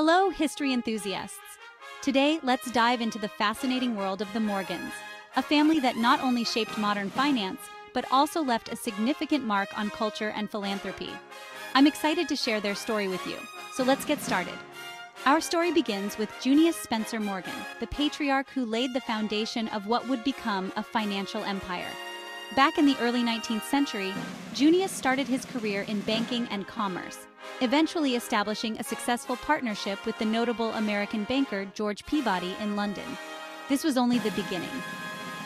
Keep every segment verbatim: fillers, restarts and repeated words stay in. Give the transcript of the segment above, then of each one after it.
Hello, history enthusiasts. Today, let's dive into the fascinating world of the Morgans, a family that not only shaped modern finance, but also left a significant mark on culture and philanthropy. I'm excited to share their story with you, so let's get started. Our story begins with Junius Spencer Morgan, the patriarch who laid the foundation of what would become a financial empire. Back in the early nineteenth century, Junius started his career in banking and commerce, eventually establishing a successful partnership with the notable American banker George Peabody in London. This was only the beginning.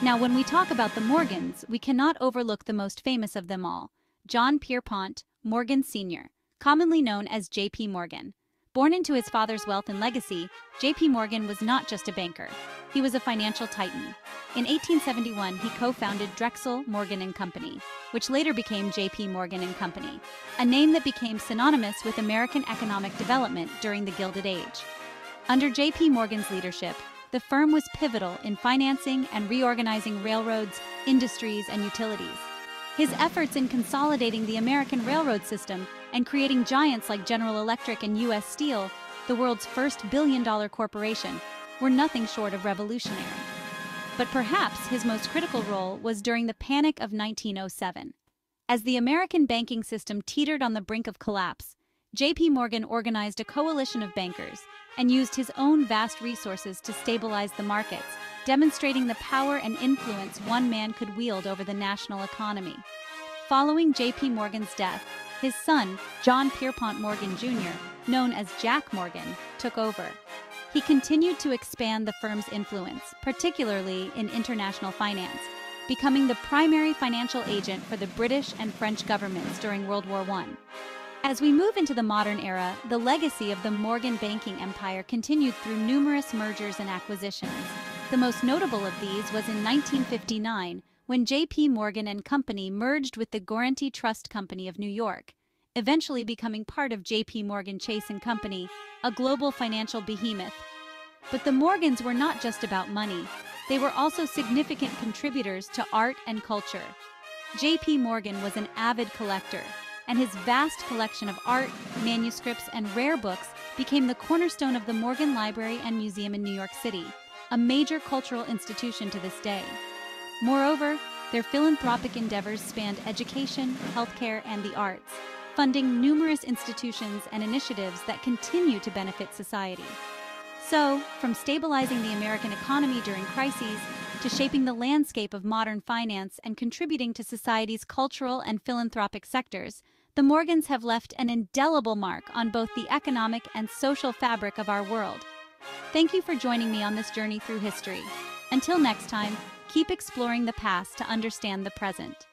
Now, when we talk about the Morgans, we cannot overlook the most famous of them all, John Pierpont Morgan Senior, commonly known as J P Morgan. Born into his father's wealth and legacy, J P Morgan was not just a banker. He was a financial titan. In eighteen seventy-one, he co-founded Drexel Morgan and Company, which later became J P Morgan and Company, a name that became synonymous with American economic development during the Gilded Age. Under J P Morgan's leadership, the firm was pivotal in financing and reorganizing railroads, industries, and utilities. His efforts in consolidating the American railroad system and creating giants like General Electric and U S Steel, the world's first billion-dollar corporation, were nothing short of revolutionary. But perhaps his most critical role was during the Panic of nineteen oh seven. As the American banking system teetered on the brink of collapse, J P Morgan organized a coalition of bankers and used his own vast resources to stabilize the markets, demonstrating the power and influence one man could wield over the national economy. Following J P Morgan's death, his son, John Pierpont Morgan Junior, known as Jack Morgan, took over. He continued to expand the firm's influence, particularly in international finance, becoming the primary financial agent for the British and French governments during World War One. As we move into the modern era, the legacy of the Morgan banking empire continued through numerous mergers and acquisitions. The most notable of these was in nineteen fifty-nine, when J P Morgan and Company merged with the Guaranty Trust Company of New York, eventually becoming part of J P Morgan Chase and Company, a global financial behemoth. But the Morgans were not just about money. They were also significant contributors to art and culture. J P Morgan was an avid collector, and his vast collection of art, manuscripts, and rare books became the cornerstone of the Morgan Library and Museum in New York City, a major cultural institution to this day. Moreover, their philanthropic endeavors spanned education, healthcare, and the arts, funding numerous institutions and initiatives that continue to benefit society. So, from stabilizing the American economy during crises to shaping the landscape of modern finance and contributing to society's cultural and philanthropic sectors, the Morgans have left an indelible mark on both the economic and social fabric of our world. Thank you for joining me on this journey through history. Until next time, keep exploring the past to understand the present.